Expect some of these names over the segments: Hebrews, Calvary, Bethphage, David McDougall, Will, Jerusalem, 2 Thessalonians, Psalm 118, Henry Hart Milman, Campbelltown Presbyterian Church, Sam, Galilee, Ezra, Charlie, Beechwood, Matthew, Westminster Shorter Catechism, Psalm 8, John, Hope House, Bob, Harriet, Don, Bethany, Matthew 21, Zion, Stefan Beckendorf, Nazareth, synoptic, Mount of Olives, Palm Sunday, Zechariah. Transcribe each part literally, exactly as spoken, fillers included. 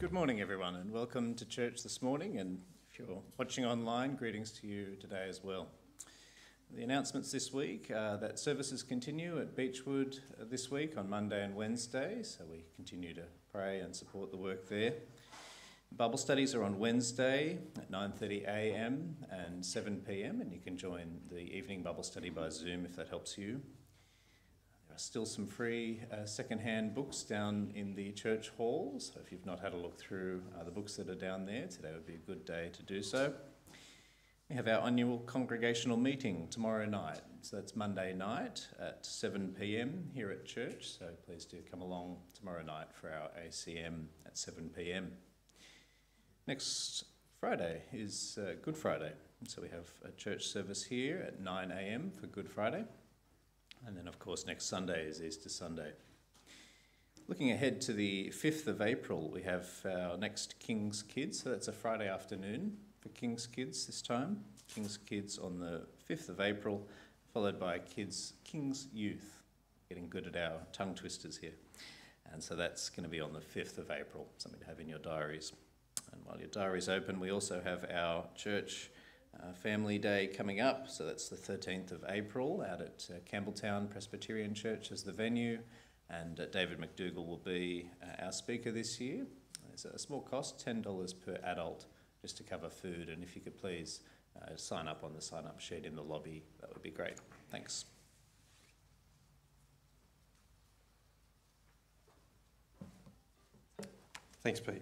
Good morning, everyone, and welcome to church this morning. And if you're watching online, greetings to you today as well. The announcements this week are that services continue at Beechwood this week on Monday and Wednesday, so we continue to pray and support the work there. Bible studies are on Wednesday at nine thirty a m and seven p m, and you can join the evening Bible study by Zoom if that helps you. There are still some free uh, second-hand books down in the church hall, so if you've not had a look through uh, the books that are down there, today would be a good day to do so. We have our annual congregational meeting tomorrow night, so that's Monday night at seven p m here at church, so please do come along tomorrow night for our A C M at seven p m Next Friday is uh, Good Friday, so we have a church service here at nine a m for Good Friday, and then of course next Sunday is Easter Sunday. Looking ahead to the fifth of April, we have our next King's Kids, so that's a Friday afternoon for King's Kids this time. King's Kids on the fifth of April, followed by Kids King's Youth. Getting good at our tongue twisters here. And so that's going to be on the fifth of April, something to have in your diaries. And while your diary's open, we also have our church uh, family day coming up. So that's the thirteenth of April out at uh, Campbelltown Presbyterian Church as the venue. And uh, David McDougall will be uh, our speaker this year. It's a small cost, ten dollars per adult, just to cover food. And if you could please uh, sign up on the sign-up sheet in the lobby, that would be great. Thanks. Thanks, Pete.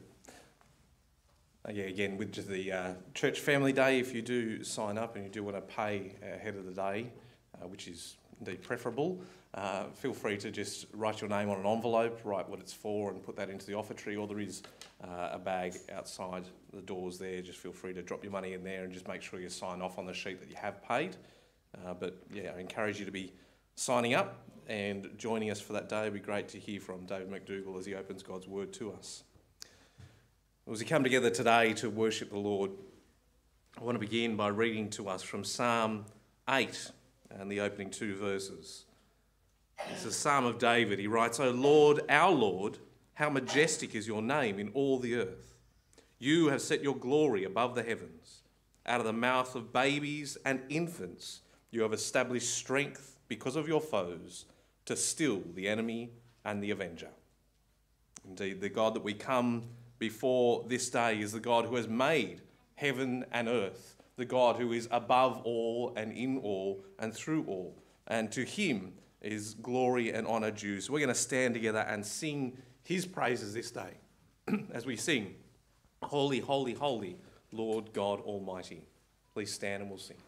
Yeah, again, with just the uh, Church Family Day, if you do sign up and you do want to pay ahead of the day, uh, which is indeed preferable, uh, feel free to just write your name on an envelope, write what it's for and put that into the offertory, or there is uh, a bag outside the doors there. Just feel free to drop your money in there and just make sure you sign off on the sheet that you have paid. Uh, but yeah, I encourage you to be signing up and joining us for that day. It would be great to hear from David McDougall as he opens God's Word to us. As we come together today to worship the Lord, I want to begin by reading to us from Psalm eight and the opening two verses. It's a Psalm of David. He writes, O Lord, our Lord, how majestic is your name in all the earth. You have set your glory above the heavens. Out of the mouth of babies and infants, you have established strength because of your foes to still the enemy and the avenger. Indeed, the God that we come before this day is the God who has made heaven and earth, the God who is above all and in all and through all. And to him is glory and honour due. So we're going to stand together and sing his praises this day as we sing, Holy, Holy, Holy, Lord God Almighty. Please stand and we'll sing.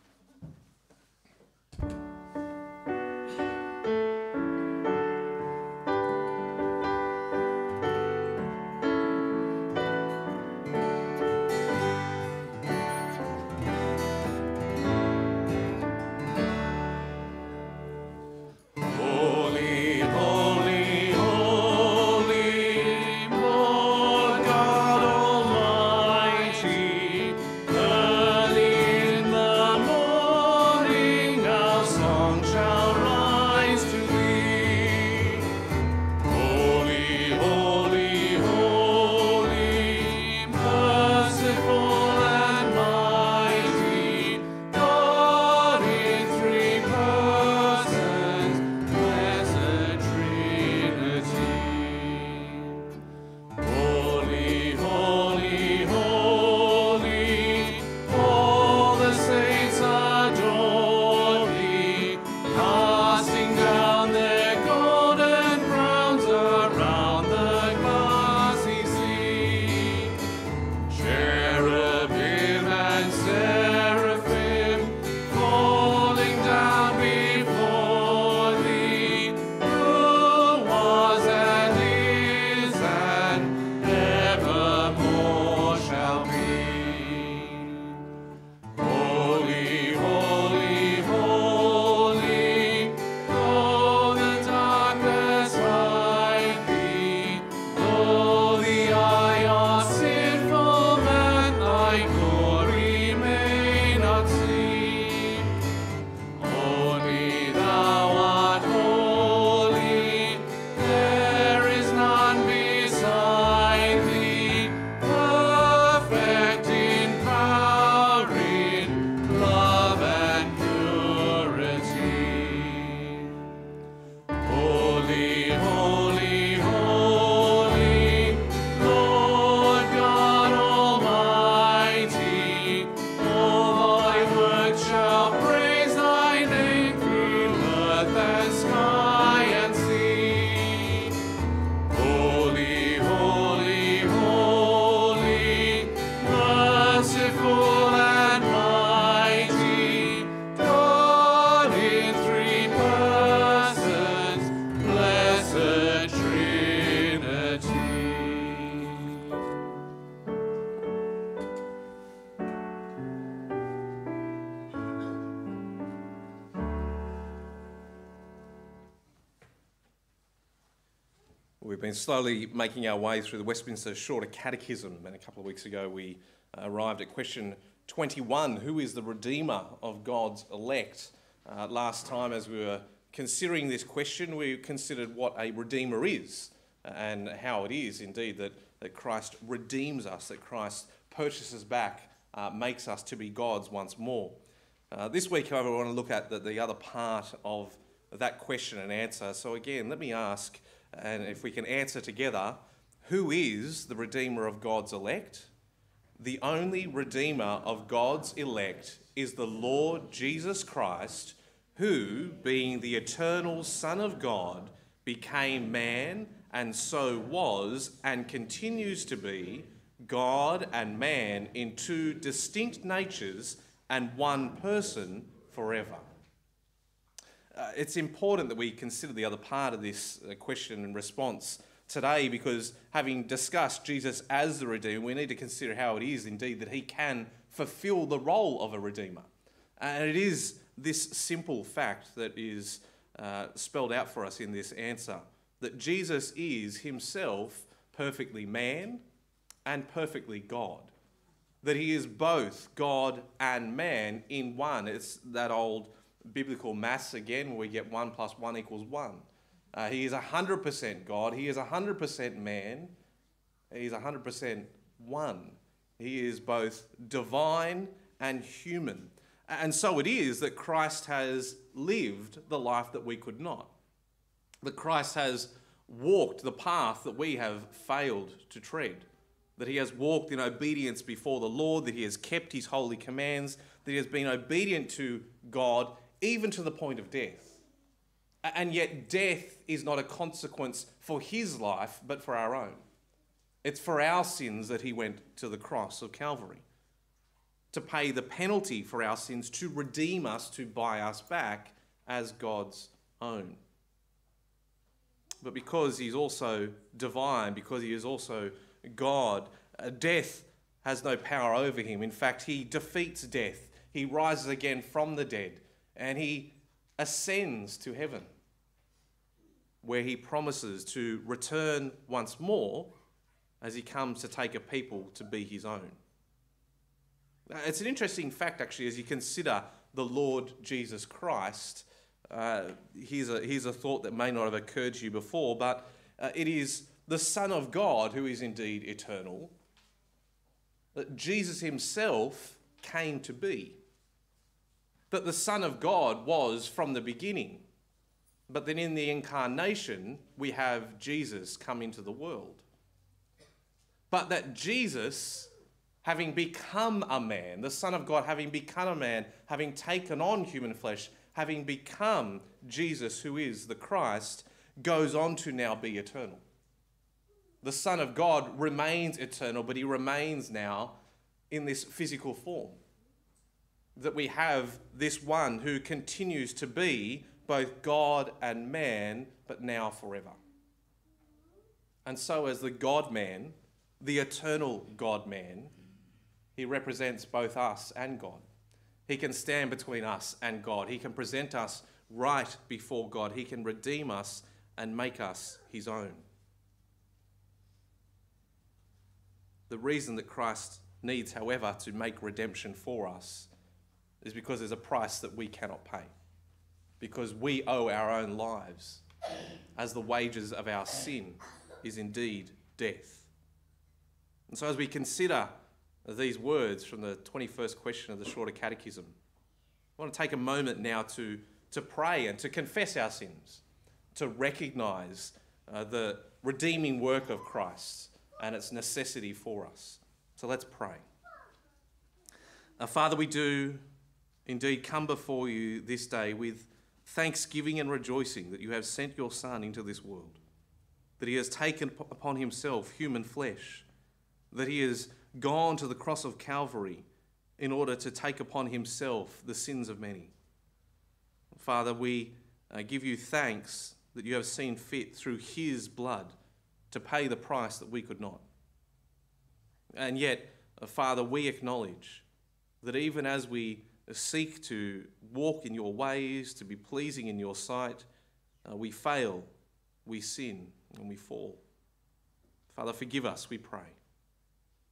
We've been slowly making our way through the Westminster Shorter Catechism, and a couple of weeks ago we arrived at question twenty-one, who is the Redeemer of God's elect? Uh, last time, as we were considering this question, we considered what a Redeemer is, and how it is indeed that, that Christ redeems us, that Christ purchases back, uh, makes us to be God's once more. Uh, this week, however, I want to look at the, the other part of that question and answer. So again, let me ask, and if we can answer together, who is the Redeemer of God's elect? The only Redeemer of God's elect is the Lord Jesus Christ, who, being the eternal Son of God, became man and so was and continues to be God and man in two distinct natures and one person forever. Uh, it's important that we consider the other part of this uh, question and response today, because having discussed Jesus as the Redeemer, we need to consider how it is indeed that he can fulfill the role of a Redeemer. And it is this simple fact that is uh, spelled out for us in this answer, that Jesus is himself perfectly man and perfectly God, that he is both God and man in one. It's that old biblical maths again, where we get one plus one equals one. Uh, he is one hundred percent God. He is one hundred percent man. He is one hundred percent one. He is both divine and human. And so it is that Christ has lived the life that we could not, that Christ has walked the path that we have failed to tread, that he has walked in obedience before the Lord, that he has kept his holy commands, that he has been obedient to God, even to the point of death. And yet death is not a consequence for his life, but for our own. It's for our sins that he went to the cross of Calvary, to pay the penalty for our sins, to redeem us, to buy us back as God's own. But because he's also divine, because he is also God, death has no power over him. In fact, he defeats death. He rises again from the dead, and he ascends to heaven, where he promises to return once more as he comes to take a people to be his own. It's an interesting fact, actually, as you consider the Lord Jesus Christ. Uh, here's a, here's a thought that may not have occurred to you before, but uh, it is the Son of God who is indeed eternal, that Jesus himself came to be, that the Son of God was from the beginning, but then in the incarnation we have Jesus come into the world. But that Jesus, having become a man, the Son of God having become a man, having taken on human flesh, having become Jesus who is the Christ, goes on to now be eternal. The Son of God remains eternal, but he remains now in this physical form, that we have this one who continues to be both God and man, but now forever. And so as the God-man, the eternal God-man, he represents both us and God. He can stand between us and God. He can present us right before God. He can redeem us and make us his own. The reason that Christ needs, however, to make redemption for us is because there's a price that we cannot pay, because we owe our own lives, as the wages of our sin is indeed death. And so as we consider these words from the twenty-first question of the Shorter Catechism, I want to take a moment now to, to pray and to confess our sins, to recognise uh, the redeeming work of Christ and its necessity for us. So let's pray. Now, Father, we do indeed come before you this day with thanksgiving and rejoicing that you have sent your Son into this world, that he has taken upon himself human flesh, that he has gone to the cross of Calvary in order to take upon himself the sins of many. Father, we uh, give you thanks that you have seen fit through his blood to pay the price that we could not. And yet, Father, we acknowledge that even as we seek to walk in your ways, to be pleasing in your sight, uh, we fail, we sin, and we fall. Father, forgive us, we pray.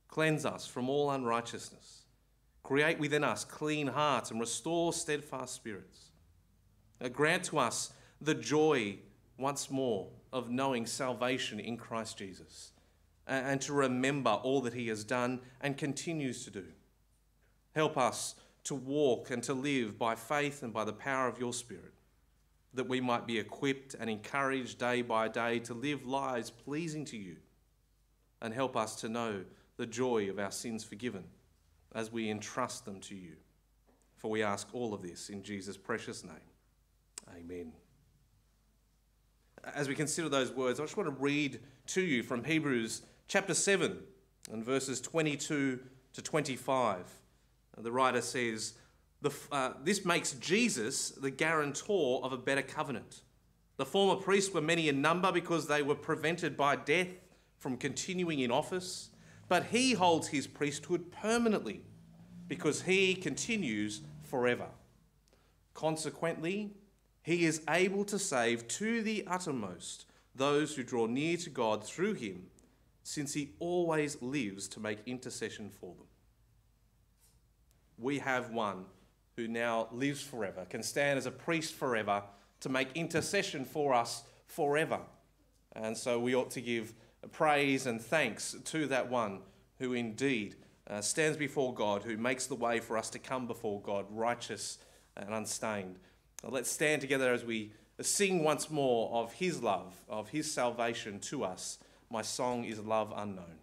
Cleanse us from all unrighteousness. Create within us clean hearts and restore steadfast spirits. Now grant to us the joy once more of knowing salvation in Christ Jesus and to remember all that he has done and continues to do. Help us to walk and to live by faith and by the power of your Spirit, that we might be equipped and encouraged day by day to live lives pleasing to you, and help us to know the joy of our sins forgiven as we entrust them to you. For we ask all of this in Jesus' precious name. Amen. As we consider those words, I just want to read to you from Hebrews chapter seven and verses twenty-two to twenty-five. The writer says, the, uh, this makes Jesus the guarantor of a better covenant. The former priests were many in number because they were prevented by death from continuing in office, but he holds his priesthood permanently because he continues forever. Consequently, he is able to save to the uttermost those who draw near to God through him, since he always lives to make intercession for them. We have one who now lives forever, can stand as a priest forever to make intercession for us forever. And so we ought to give praise and thanks to that one who indeed uh, stands before God, who makes the way for us to come before God, righteous and unstained. Now let's stand together as we sing once more of his love, of his salvation to us. My song is Love Unknown.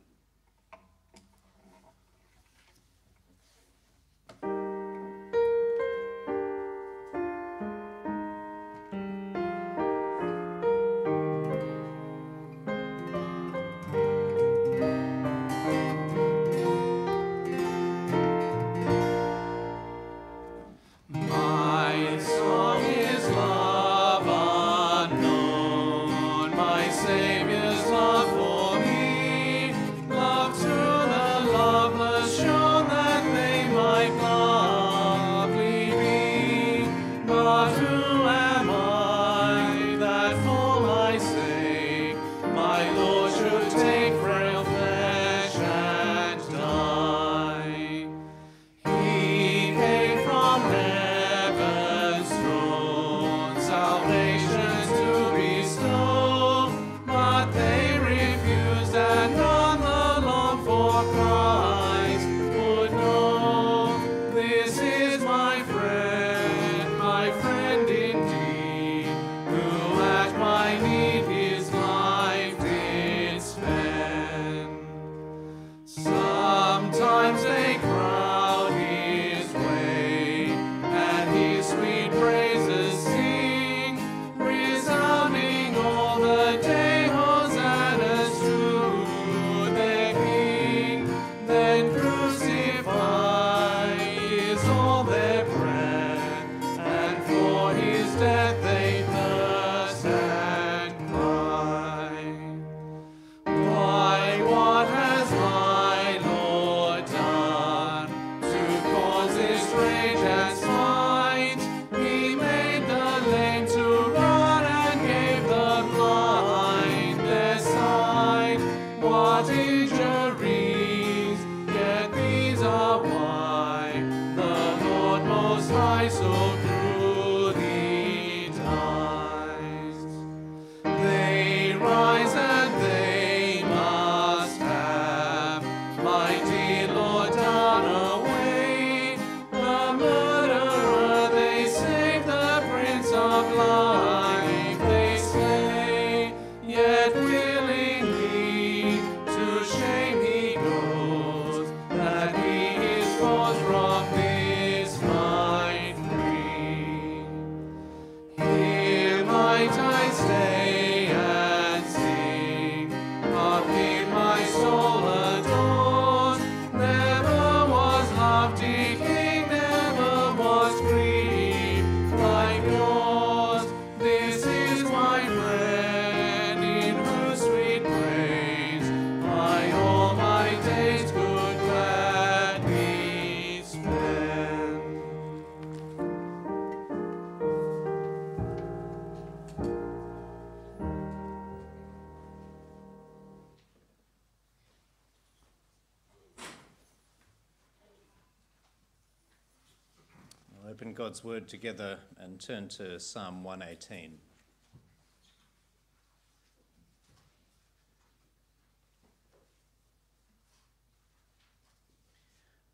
Open God's Word together and turn to Psalm one eighteen.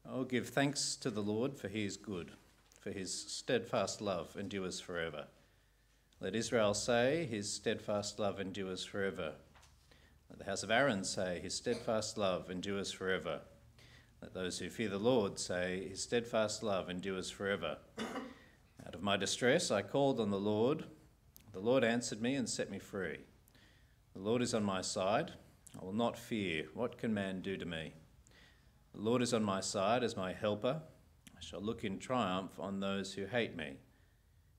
Oh, give thanks to the Lord, for he is good, for his steadfast love endures forever. Let Israel say, his steadfast love endures forever. Let the house of Aaron say, his steadfast love endures forever. Let those who fear the Lord say, his steadfast love endures forever. Out of my distress I called on the Lord. The Lord answered me and set me free. The Lord is on my side. I will not fear. What can man do to me? The Lord is on my side as my helper. I shall look in triumph on those who hate me.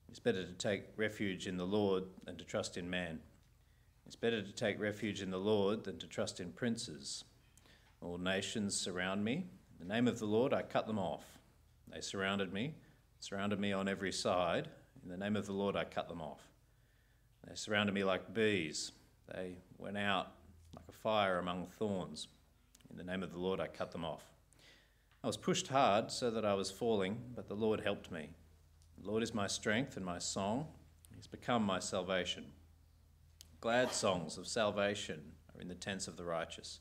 It's better to take refuge in the Lord than to trust in man. It's better to take refuge in the Lord than to trust in princes. All nations surround me. In the name of the Lord, I cut them off. They surrounded me, surrounded me on every side. In the name of the Lord, I cut them off. They surrounded me like bees. They went out like a fire among thorns. In the name of the Lord, I cut them off. I was pushed hard so that I was falling, but the Lord helped me. The Lord is my strength and my song. He's become my salvation. Glad songs of salvation are in the tents of the righteous.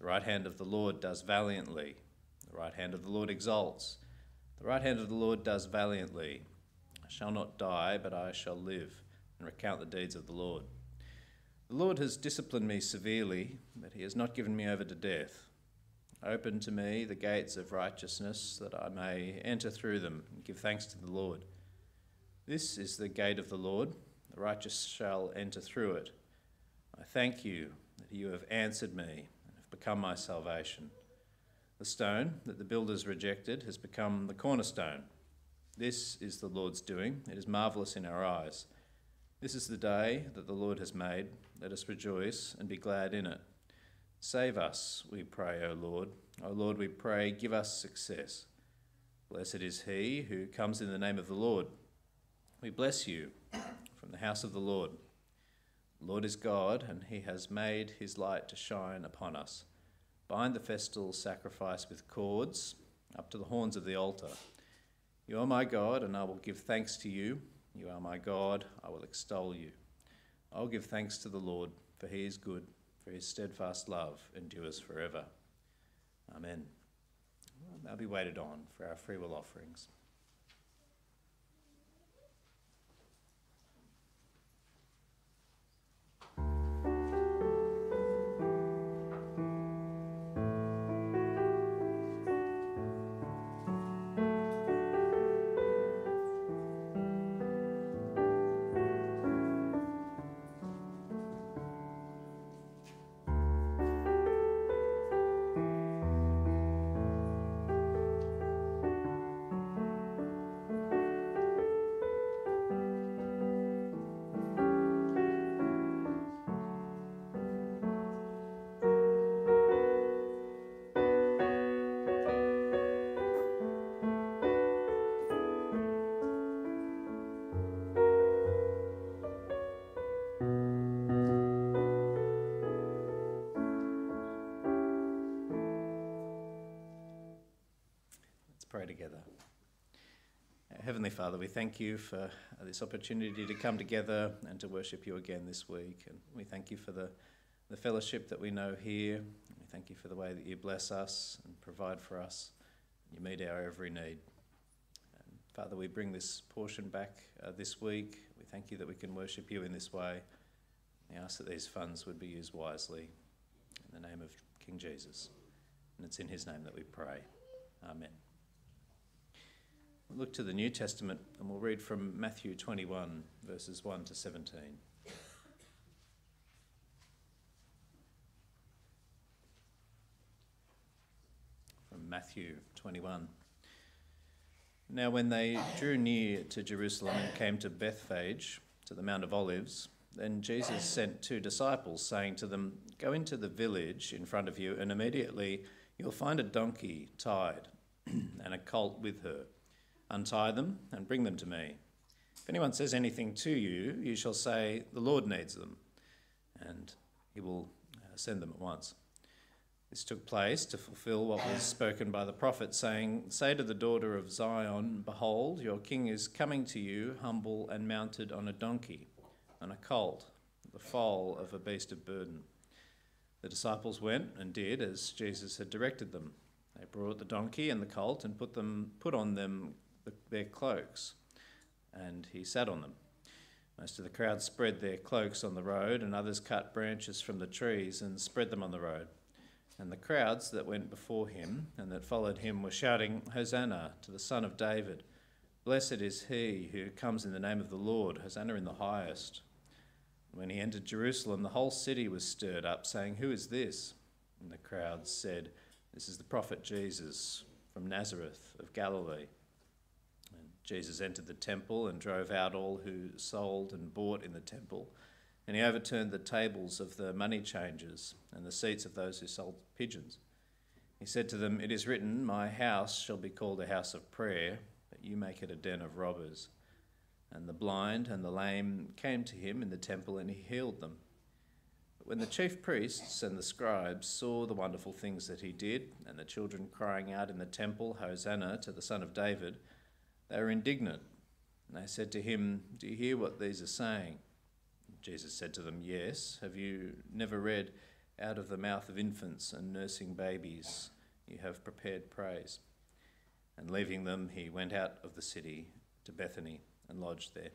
The right hand of the Lord does valiantly. The right hand of the Lord exalts. The right hand of the Lord does valiantly. I shall not die, but I shall live and recount the deeds of the Lord. The Lord has disciplined me severely, but he has not given me over to death. Open to me the gates of righteousness, that I may enter through them and give thanks to the Lord. This is the gate of the Lord. The righteous shall enter through it. I thank you that you have answered me, become my salvation. The stone that the builders rejected has become the cornerstone. This is the Lord's doing. It is marvellous in our eyes. This is the day that the Lord has made. Let us rejoice and be glad in it. Save us, we pray, O Lord. O Lord, we pray, give us success. Blessed is he who comes in the name of the Lord. We bless you from the house of the Lord. The Lord is God, and he has made his light to shine upon us. Bind the festal sacrifice with cords up to the horns of the altar. You are my God, and I will give thanks to you. You are my God, I will extol you. I will give thanks to the Lord, for he is good, for his steadfast love endures forever. Amen. They'll be waited on for our free will offerings. Together. Heavenly Father, we thank you for this opportunity to come together and to worship you again this week. And we thank you for the, the fellowship that we know here. We thank you for the way that you bless us and provide for us. You meet our every need. And Father, we bring this portion back uh, this week. We thank you that we can worship you in this way. We ask that these funds would be used wisely. In the name of King Jesus. And it's in his name that we pray. Amen. We'll look to the New Testament and we'll read from Matthew twenty-one, verses one to seventeen. From Matthew twenty-one. Now when they drew near to Jerusalem and came to Bethphage, to the Mount of Olives, then Jesus sent two disciples, saying to them, "Go into the village in front of you, and immediately you'll find a donkey tied and a colt with her. Untie them and bring them to me. If anyone says anything to you, you shall say, 'The Lord needs them,' and he will send them at once. This took place to fulfill what was spoken by the prophet, saying, "Say to the daughter of Zion, behold, your king is coming to you, humble and mounted on a donkey, on a colt, the foal of a beast of burden." The disciples went and did as Jesus had directed them. They brought the donkey and the colt and put them put on them the, their cloaks, and he sat on them. Most of the crowd spread their cloaks on the road, and others cut branches from the trees and spread them on the road. And the crowds that went before him and that followed him were shouting, "Hosanna to the Son of David. Blessed is he who comes in the name of the Lord. Hosanna in the highest." When he entered Jerusalem, the whole city was stirred up, saying, "Who is this?" And the crowds said, "This is the prophet Jesus from Nazareth of Galilee." And Jesus entered the temple and drove out all who sold and bought in the temple. And he overturned the tables of the money changers and the seats of those who sold pigeons. He said to them, "It is written, my house shall be called a house of prayer, but you make it a den of robbers." And the blind and the lame came to him in the temple, and he healed them. But when the chief priests and the scribes saw the wonderful things that he did, and the children crying out in the temple, "Hosanna to the Son of David," they were indignant. And they said to him, "Do you hear what these are saying?" Jesus said to them, "Yes, have you never read, out of the mouth of infants and nursing babies, you have prepared praise." And leaving them, he went out of the city to Bethany and lodged there.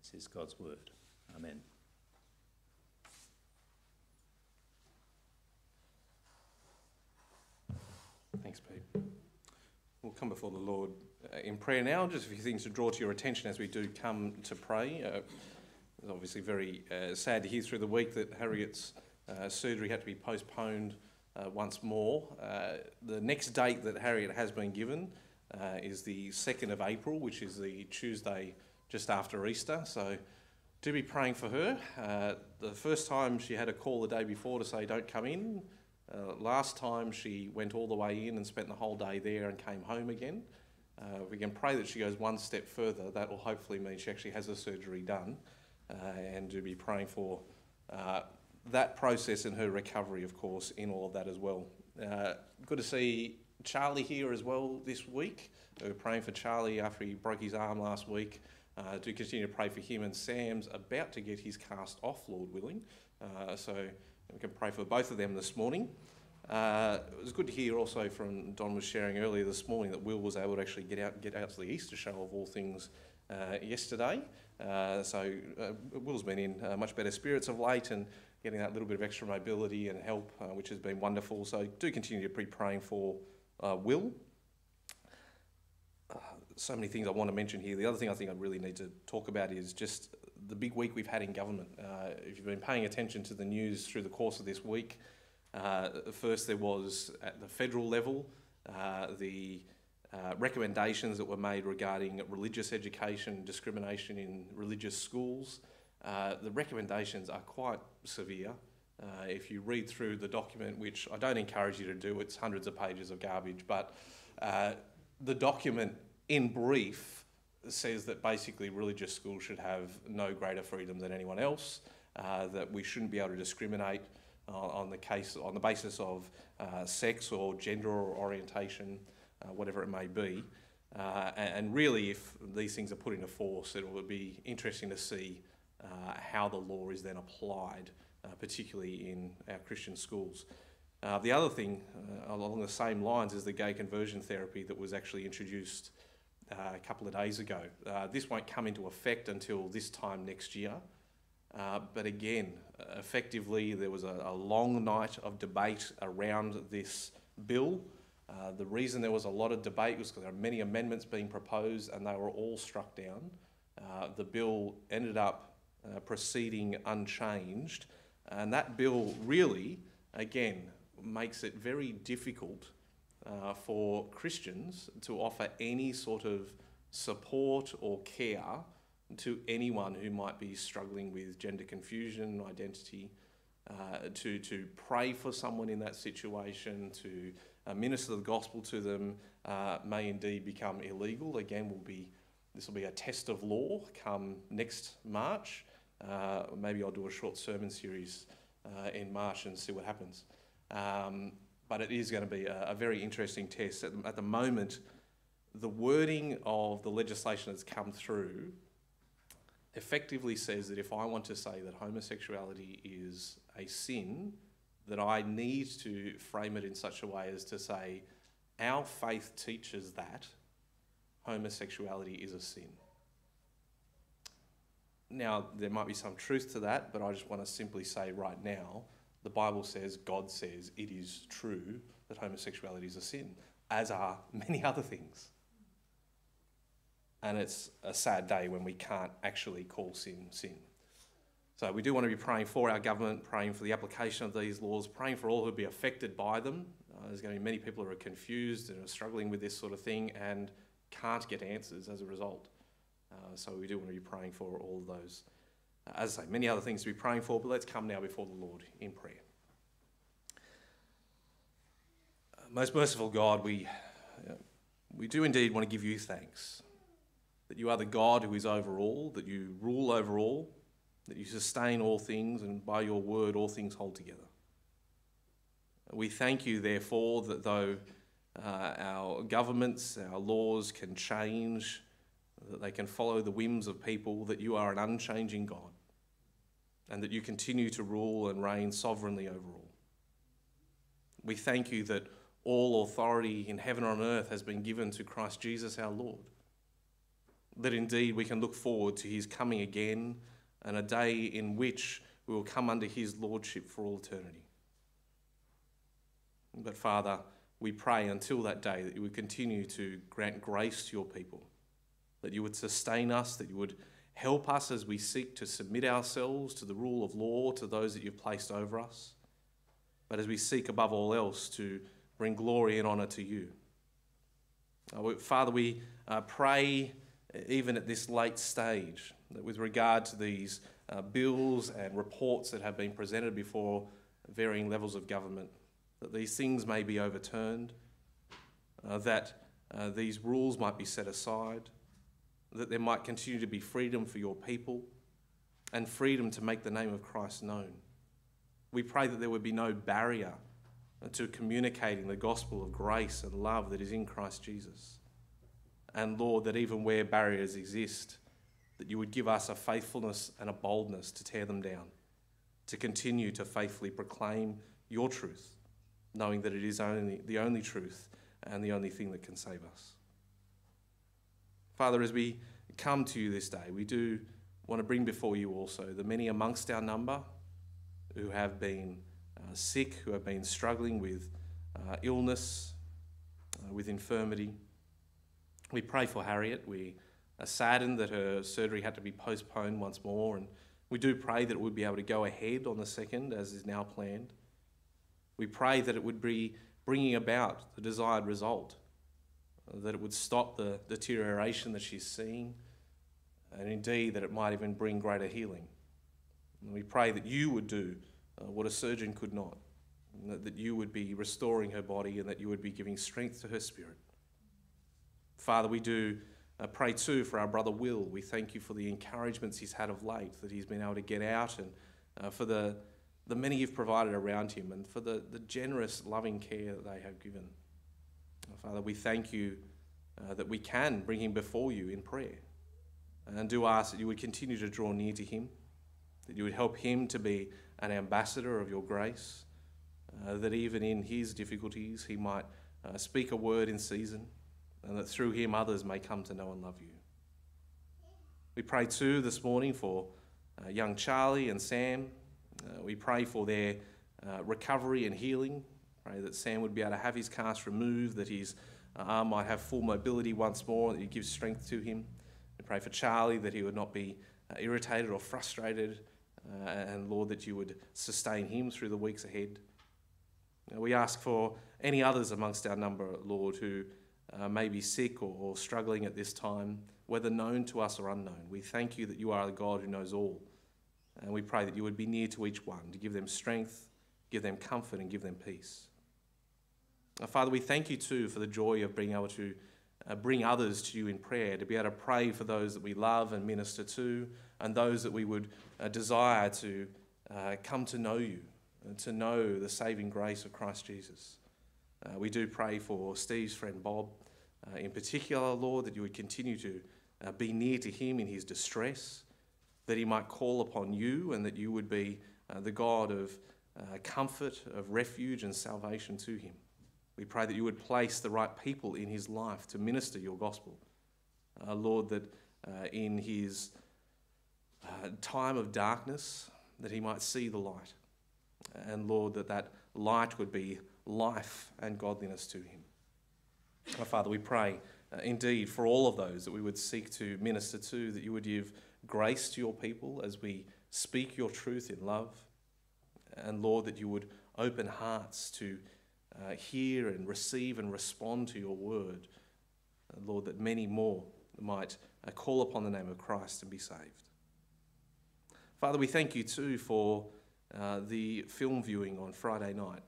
This is God's word. Amen. Thanks, Pete. We'll come before the Lord in prayer now. Just a few things to draw to your attention as we do come to pray. Uh, It's obviously very uh, sad to hear through the week that Harriet's uh, surgery had to be postponed uh, once more. Uh, the next date that Harriet has been given uh, is the second of April, which is the Tuesday just after Easter. So do be praying for her. Uh, the first time she had a call the day before to say, "Don't come in." Uh, last time she went all the way in and spent the whole day there and came home again. Uh, we can pray that she goes one step further. That will hopefully mean she actually has the surgery done. Uh, and to be praying for uh, that process and her recovery, of course, in all of that as well. Uh, good to see Charlie here as well this week. We're praying for Charlie after he broke his arm last week. Uh, do continue to pray for him, and Sam's about to get his cast off, Lord willing. Uh, so we can pray for both of them this morning. Uh, it was good to hear also from Don was sharing earlier this morning that Will was able to actually get out, get out to the Easter show of all things uh, yesterday. Uh, so uh, Will's been in uh, much better spirits of late and getting that little bit of extra mobility and help, uh, which has been wonderful. So do continue to be praying for uh, Will. Uh, so many things I want to mention here. The other thing I think I really need to talk about is just the big week we've had in government. Uh, if you've been paying attention to the news through the course of this week, uh, first there was at the federal level uh, the Uh, recommendations that were made regarding religious education, discrimination in religious schools. Uh, the recommendations are quite severe. Uh, if you read through the document, which I don't encourage you to do, it's hundreds of pages of garbage, but uh, the document in brief says that basically religious schools should have no greater freedom than anyone else, uh, that we shouldn't be able to discriminate uh, on the case, on the basis of uh, sex or gender or orientation. Uh, whatever it may be, uh, and, and really if these things are put into force, it would be interesting to see uh, how the law is then applied, uh, particularly in our Christian schools. Uh, the other thing uh, along the same lines is the gay conversion therapy that was actually introduced uh, a couple of days ago. Uh, this won't come into effect until this time next year, uh, but again, effectively there was a, a long night of debate around this bill. Uh, the reason there was a lot of debate was because there are many amendments being proposed and they were all struck down. Uh, the bill ended up uh, proceeding unchanged, and that bill really, again, makes it very difficult uh, for Christians to offer any sort of support or care to anyone who might be struggling with gender confusion, identity, uh, to, to pray for someone in that situation, to Uh, minister the gospel to them uh, may indeed become illegal. Again, will be this will be a test of law come next March. Uh, maybe I'll do a short sermon series uh, in March and see what happens. Um, but it is going to be a, a very interesting test. At the, at the moment, the wording of the legislation that's come through effectively says that if I want to say that homosexuality is a sin, that I need to frame it in such a way as to say, our faith teaches that homosexuality is a sin. Now, there might be some truth to that, but I just want to simply say right now, the Bible says, God says it is true that homosexuality is a sin, as are many other things. And it's a sad day when we can't actually call sin, sin. So we do want to be praying for our government, praying for the application of these laws, praying for all who will be affected by them. Uh, there's going to be many people who are confused and are struggling with this sort of thing and can't get answers as a result. Uh, so we do want to be praying for all of those. Uh, as I say, many other things to be praying for, but let's come now before the Lord in prayer. Uh, most merciful God, we, uh, we do indeed want to give you thanks, that you are the God who is over all, that you rule over all, that you sustain all things, and by your word all things hold together. We thank you, therefore, that though uh, our governments, our laws can change, that they can follow the whims of people, that you are an unchanging God, and that you continue to rule and reign sovereignly over all. We thank you that all authority in heaven and on earth has been given to Christ Jesus our Lord, that indeed we can look forward to his coming again and a day in which we will come under his lordship for all eternity. But Father, we pray until that day that you would continue to grant grace to your people, that you would sustain us, that you would help us as we seek to submit ourselves to the rule of law, to those that you've placed over us, but as we seek above all else to bring glory and honour to you. Father, we pray even at this late stage that with regard to these uh, bills and reports that have been presented before varying levels of government, that these things may be overturned, uh, that uh, these rules might be set aside, that there might continue to be freedom for your people and freedom to make the name of Christ known. We pray that there would be no barrier to communicating the gospel of grace and love that is in Christ Jesus. And Lord, that even where barriers exist, that you would give us a faithfulness and a boldness to tear them down, to continue to faithfully proclaim your truth, knowing that it is only the only truth and the only thing that can save us. Father, as we come to you this day, we do want to bring before you also the many amongst our number who have been uh, sick, who have been struggling with uh, illness, uh, with infirmity. We pray for Harriet. We are saddened that her surgery had to be postponed once more, and we do pray that it would be able to go ahead on the second, as is now planned. We pray that it would be bringing about the desired result, that it would stop the deterioration that she's seeing, and indeed that it might even bring greater healing. And we pray that you would do what a surgeon could not, that you would be restoring her body and that you would be giving strength to her spirit. Father, we do Uh, pray too for our brother Will. We thank you for the encouragements he's had of late, that he's been able to get out, and uh, for the, the many you've provided around him, and for the, the generous, loving care that they have given. Oh, Father, we thank you uh, that we can bring him before you in prayer, and do ask that you would continue to draw near to him, that you would help him to be an ambassador of your grace, uh, that even in his difficulties he might uh, speak a word in season, and that through him others may come to know and love you. We pray too this morning for uh, young Charlie and Sam. Uh, we pray for their uh, recovery and healing. Pray that Sam would be able to have his cast removed, that his uh, arm might have full mobility once more, that you give strength to him. We pray for Charlie that he would not be uh, irritated or frustrated, uh, and Lord, that you would sustain him through the weeks ahead. Uh, we ask for any others amongst our number, Lord, who Uh, may be sick or, or struggling at this time, whether known to us or unknown. We thank you that you are the God who knows all. And we pray that you would be near to each one, to give them strength, give them comfort, and give them peace. Now, Father, we thank you too for the joy of being able to uh, bring others to you in prayer, to be able to pray for those that we love and minister to, and those that we would uh, desire to uh, come to know you, to know the saving grace of Christ Jesus. Uh, we do pray for Steve's friend Bob uh, in particular, Lord, that you would continue to uh, be near to him in his distress, that he might call upon you, and that you would be uh, the God of uh, comfort, of refuge and salvation to him. We pray that you would place the right people in his life to minister your gospel. Uh, Lord, that uh, in his uh, time of darkness, that he might see the light. And Lord, that that light would be life and godliness to him. Oh, Father, we pray uh, indeed for all of those that we would seek to minister to, that you would give grace to your people as we speak your truth in love. And Lord, that you would open hearts to Uh, hear and receive and respond to your word. Uh, Lord, that many more might uh, call upon the name of Christ and be saved. Father, we thank you too for uh, the film viewing on Friday night,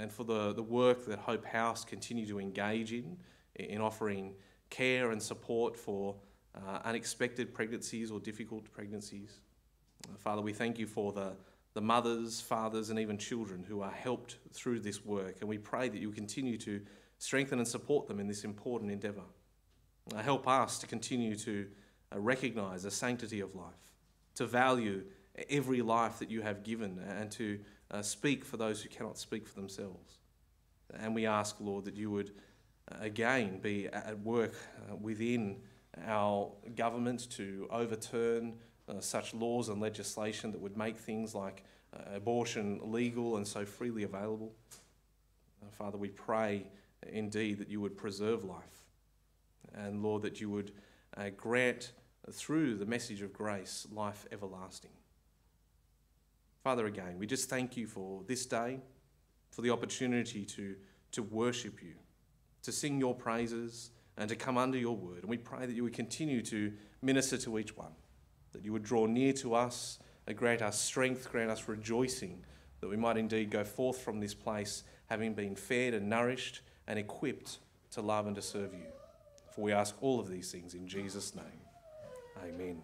and for the, the work that Hope House continue to engage in, in offering care and support for uh, unexpected pregnancies or difficult pregnancies. Uh, Father, we thank you for the the mothers, fathers, and even children who are helped through this work. And we pray that you continue to strengthen and support them in this important endeavour. Uh, help us to continue to uh, recognise the sanctity of life, to value every life that you have given, and to uh, speak for those who cannot speak for themselves. And we ask, Lord, that you would uh, again be at work uh, within our government to overturn Uh, such laws and legislation that would make things like uh, abortion legal and so freely available. Uh, Father, we pray indeed that you would preserve life, and Lord, that you would uh, grant uh, through the message of grace life everlasting. Father, again, we just thank you for this day, for the opportunity to, to worship you, to sing your praises and to come under your word. And we pray that you would continue to minister to each one, that you would draw near to us, and grant us strength, grant us rejoicing, that we might indeed go forth from this place, having been fed and nourished and equipped to love and to serve you. For we ask all of these things in Jesus' name. Amen.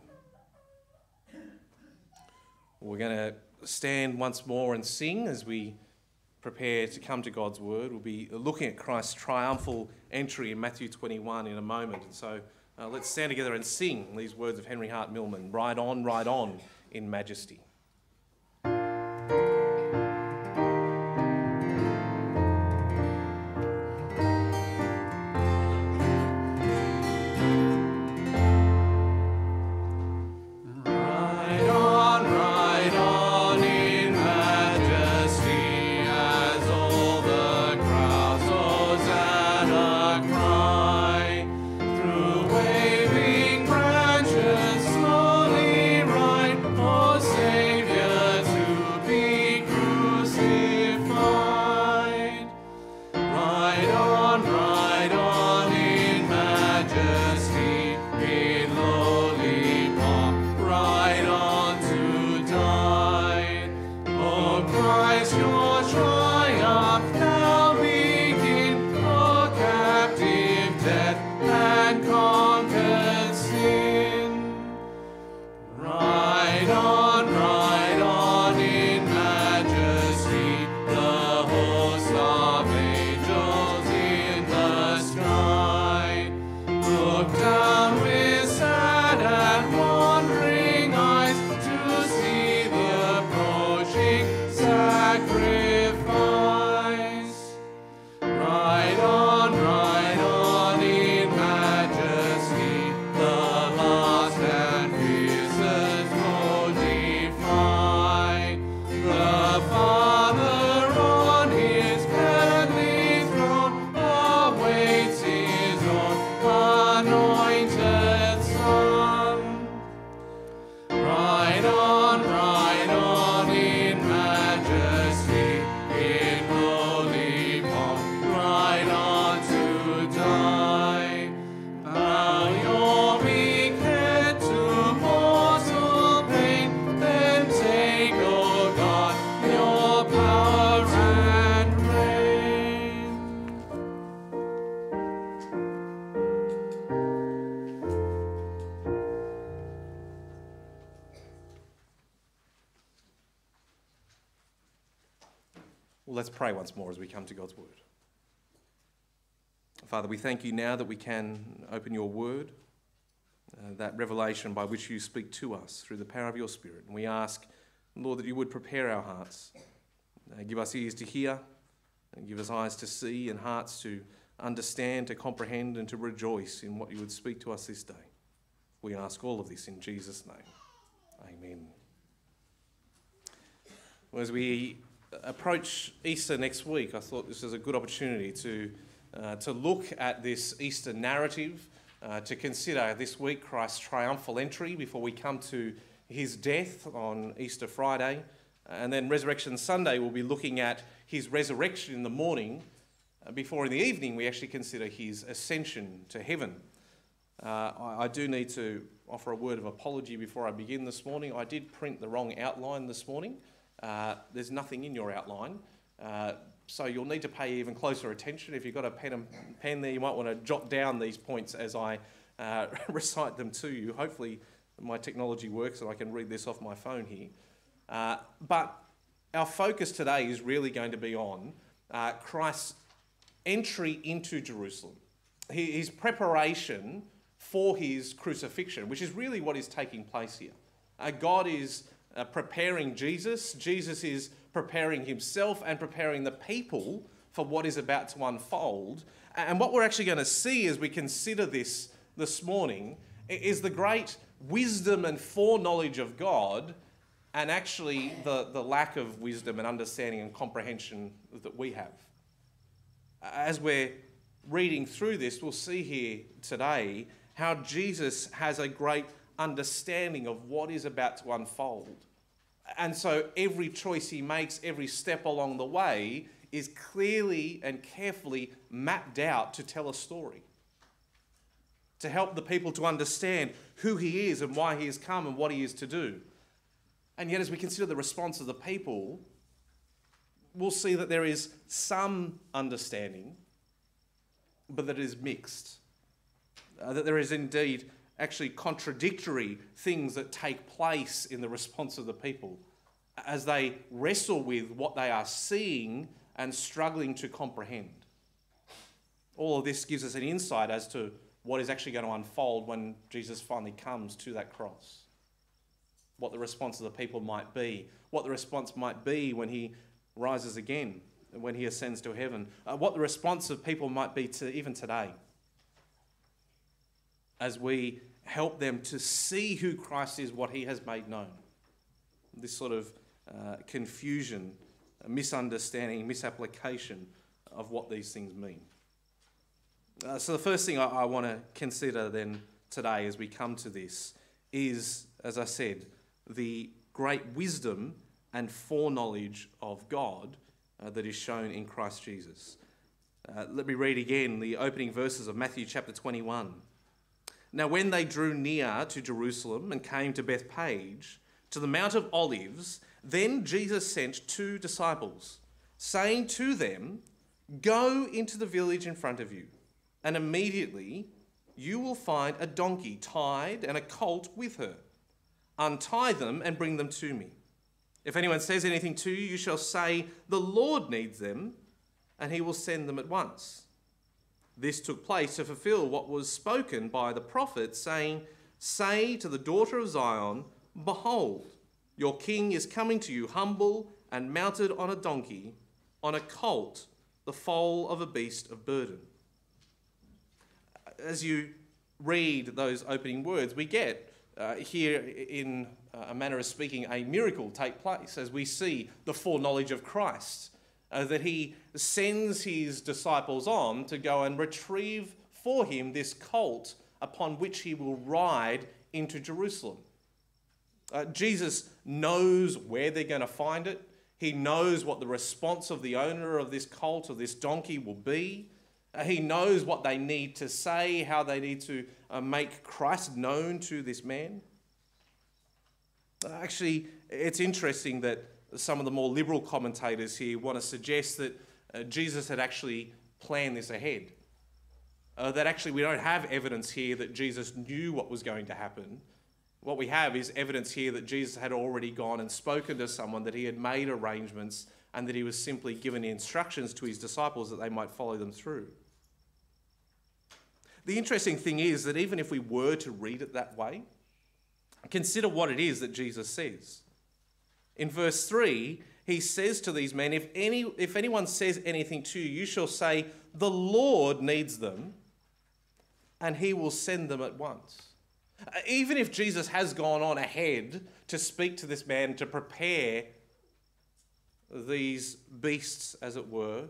We're going to stand once more and sing as we prepare to come to God's word. We'll be looking at Christ's triumphal entry in Matthew twenty-one in a moment. And so Uh, let's stand together and sing these words of Henry Hart Milman, "Ride on, ride on in majesty." Great. Well, let's pray once more as we come to God's word. Father, we thank you now that we can open your word, uh, that revelation by which you speak to us through the power of your Spirit. And we ask, Lord, that you would prepare our hearts. Uh, give us ears to hear, and give us eyes to see, and hearts to understand, to comprehend, and to rejoice in what you would speak to us this day. We ask all of this in Jesus' name. Amen. Well, as we approach Easter next week, I thought this is a good opportunity to uh, to look at this Easter narrative, uh, to consider this week Christ's triumphal entry before we come to his death on Easter Friday, and then Resurrection Sunday we'll be looking at his resurrection in the morning, uh, before in the evening we actually consider his ascension to heaven. Uh, I, I do need to offer a word of apology before I begin this morning. I did print the wrong outline this morning. Uh, there's nothing in your outline, uh, so you'll need to pay even closer attention. If you've got a pen and pen there, you might want to jot down these points as I uh, recite them to you. Hopefully my technology works and I can read this off my phone here. Uh, but our focus today is really going to be on uh, Christ's entry into Jerusalem, his preparation for his crucifixion, which is really what is taking place here. Uh, God is... Uh, preparing Jesus. Jesus is preparing himself and preparing the people for what is about to unfold. And what we're actually going to see as we consider this this morning is the great wisdom and foreknowledge of God, and actually the, the lack of wisdom and understanding and comprehension that we have. As we're reading through this, we'll see here today how Jesus has a great understanding of what is about to unfold. And so every choice he makes, every step along the way, is clearly and carefully mapped out to tell a story, to help the people to understand who he is and why he has come and what he is to do. And yet, as we consider the response of the people, we'll see that there is some understanding, but that it is mixed, uh, that there is indeed actually contradictory things that take place in the response of the people as they wrestle with what they are seeing and struggling to comprehend. All of this gives us an insight as to what is actually going to unfold when Jesus finally comes to that cross, what the response of the people might be, what the response might be when he rises again, when he ascends to heaven, uh, what the response of people might be to even today, as we help them to see who Christ is, what he has made known. This sort of uh, confusion, misunderstanding, misapplication of what these things mean. Uh, so the first thing I, I want to consider then today as we come to this is, as I said, the great wisdom and foreknowledge of God uh, that is shown in Christ Jesus. Uh, let me read again the opening verses of Matthew chapter twenty-one. Now, when they drew near to Jerusalem and came to Bethphage, to the Mount of Olives, then Jesus sent two disciples, saying to them, "Go into the village in front of you, and immediately you will find a donkey tied and a colt with her. Untie them and bring them to me. If anyone says anything to you, you shall say, 'The Lord needs them,' and he will send them at once." This took place to fulfill what was spoken by the prophet, saying, "Say to the daughter of Zion, 'Behold, your king is coming to you humble and mounted on a donkey, on a colt, the foal of a beast of burden.'" As you read those opening words, we get uh, here in a manner of speaking a miracle take place as we see the foreknowledge of Christ. Uh, that he sends his disciples on to go and retrieve for him this colt upon which he will ride into Jerusalem. Uh, Jesus knows where they're going to find it. He knows what the response of the owner of this colt or this donkey will be. Uh, he knows what they need to say, how they need to uh, make Christ known to this man. Uh, actually, it's interesting that some of the more liberal commentators here want to suggest that uh, Jesus had actually planned this ahead. Uh, that actually we don't have evidence here that Jesus knew what was going to happen. What we have is evidence here that Jesus had already gone and spoken to someone, that he had made arrangements and that he was simply given instructions to his disciples that they might follow them through. The interesting thing is that even if we were to read it that way, consider what it is that Jesus says. In verse three, he says to these men, if any, if anyone says anything to you, you shall say, the Lord needs them, and he will send them at once. Even if Jesus has gone on ahead to speak to this man, to prepare these beasts, as it were,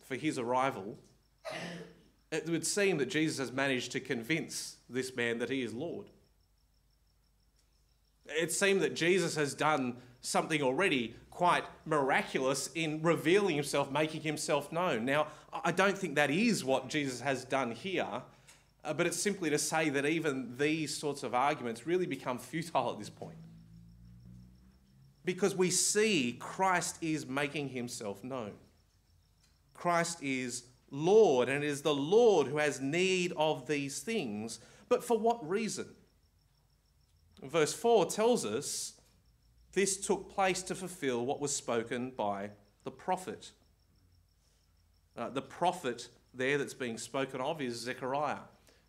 for his arrival, it would seem that Jesus has managed to convince this man that he is Lord. It seemed that Jesus has done something already quite miraculous in revealing himself, making himself known. Now, I don't think that is what Jesus has done here, uh, but it's simply to say that even these sorts of arguments really become futile at this point. Because we see Christ is making himself known. Christ is Lord, and it is the Lord who has need of these things. But for what reason? Verse four tells us this took place to fulfill what was spoken by the prophet. Uh, the prophet there that's being spoken of is Zechariah.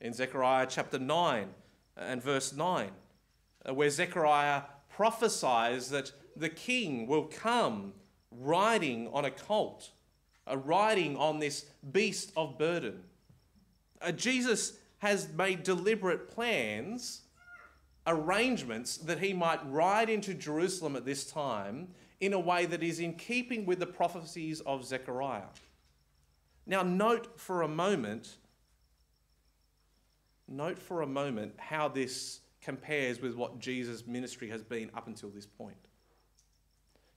In Zechariah chapter nine and verse nine, uh, where Zechariah prophesies that the king will come riding on a colt, uh, riding on this beast of burden. Uh, Jesus has made deliberate plans, arrangements that he might ride into Jerusalem at this time in a way that is in keeping with the prophecies of Zechariah. Now note for a moment, note for a moment how this compares with what Jesus' ministry has been up until this point.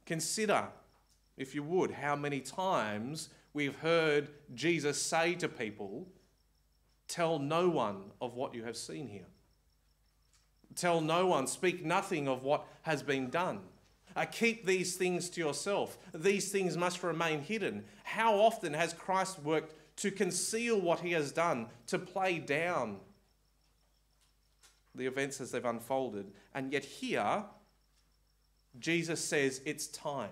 Consider, if you would, how many times we've heard Jesus say to people, tell no one of what you have seen here. Tell no one, speak nothing of what has been done. Uh, keep these things to yourself. These things must remain hidden. How often has Christ worked to conceal what he has done, to play down the events as they've unfolded? And yet here, Jesus says it's time.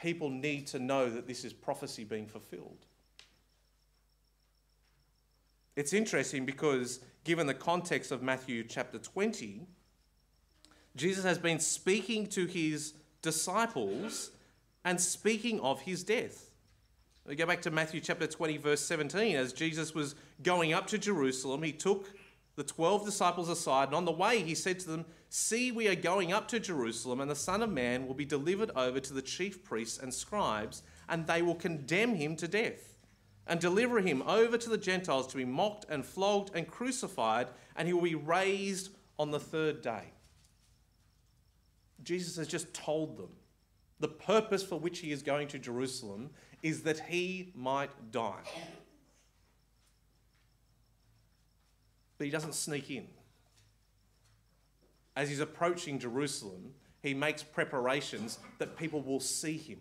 People need to know that this is prophecy being fulfilled. It's interesting because given the context of Matthew chapter twenty, Jesus has been speaking to his disciples and speaking of his death. We go back to Matthew chapter twenty, verse seventeen. As Jesus was going up to Jerusalem, he took the twelve disciples aside, and on the way he said to them, see, we are going up to Jerusalem, and the Son of Man will be delivered over to the chief priests and scribes, and they will condemn him to death, and deliver him over to the Gentiles to be mocked and flogged and crucified, and he will be raised on the third day. Jesus has just told them the purpose for which he is going to Jerusalem is that he might die. But he doesn't sneak in. As he's approaching Jerusalem, he makes preparations that people will see him.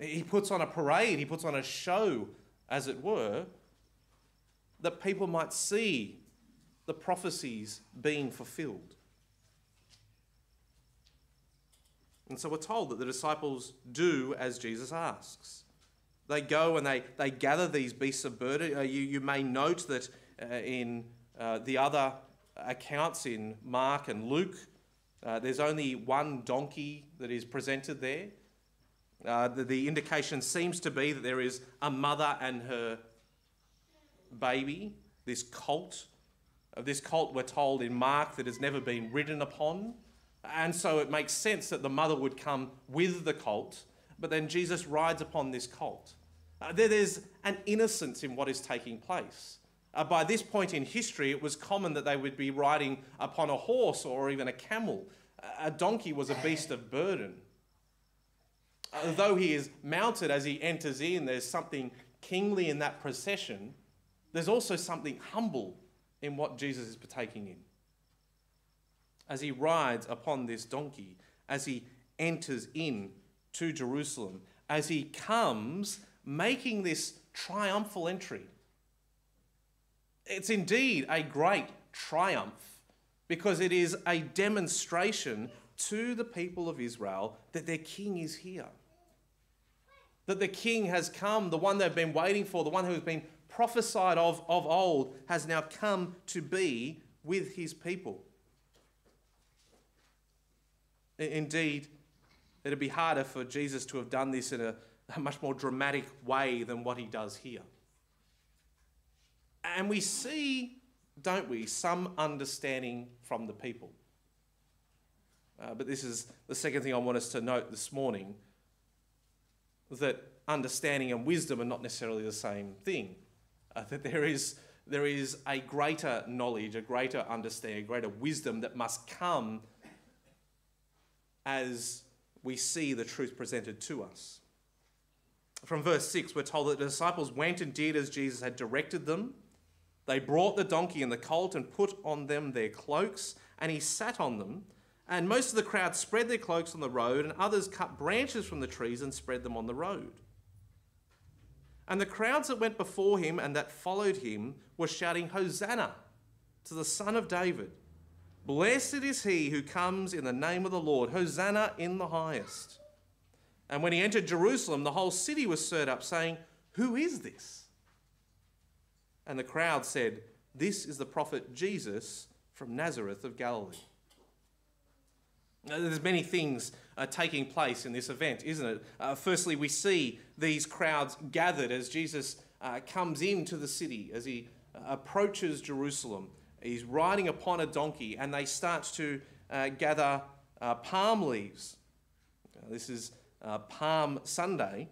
He puts on a parade, he puts on a show, as it were, that people might see the prophecies being fulfilled. And so we're told that the disciples do as Jesus asks. They go and they, they gather these beasts of burden. Uh, you, you may note that uh, in uh, the other accounts in Mark and Luke, uh, there's only one donkey that is presented there. Uh, the, the indication seems to be that there is a mother and her baby, this colt. Uh, this colt, we're told in Mark, that has never been ridden upon. And so it makes sense that the mother would come with the colt, but then Jesus rides upon this colt. Uh, there, there's an innocence in what is taking place. Uh, by this point in history, it was common that they would be riding upon a horse or even a camel. Uh, a donkey was a beast of burden. Though he is mounted as he enters in, there's something kingly in that procession. There's also something humble in what Jesus is partaking in. As he rides upon this donkey, as he enters in to Jerusalem, as he comes making this triumphal entry. It's indeed a great triumph because it is a demonstration to the people of Israel that their king is here. that the king has come, the one they've been waiting for, the one who has been prophesied of of old has now come to be with his people. Indeed, it would be harder for Jesus to have done this in a, a much more dramatic way than what he does here. And we see, don't we, some understanding from the people. Uh, but this is the second thing I want us to note this morning, that understanding and wisdom are not necessarily the same thing. Uh, that there is, there is a greater knowledge, a greater understanding, a greater wisdom that must come as we see the truth presented to us. From verse six, we're told that the disciples went and did as Jesus had directed them. They brought the donkey and the colt and put on them their cloaks, and he sat on them. And most of the crowd spread their cloaks on the road, and others cut branches from the trees and spread them on the road. And the crowds that went before him and that followed him were shouting, "Hosanna to the Son of David. Blessed is he who comes in the name of the Lord. Hosanna in the highest." And when he entered Jerusalem, the whole city was stirred up, saying, "Who is this?" And the crowd said, "This is the prophet Jesus from Nazareth of Galilee." Now, there's many things uh, taking place in this event, isn't it? Uh, firstly, we see these crowds gathered as Jesus uh, comes into the city, as he uh, approaches Jerusalem. He's riding upon a donkey, and they start to uh, gather uh, palm leaves. Uh, this is uh, Palm Sunday.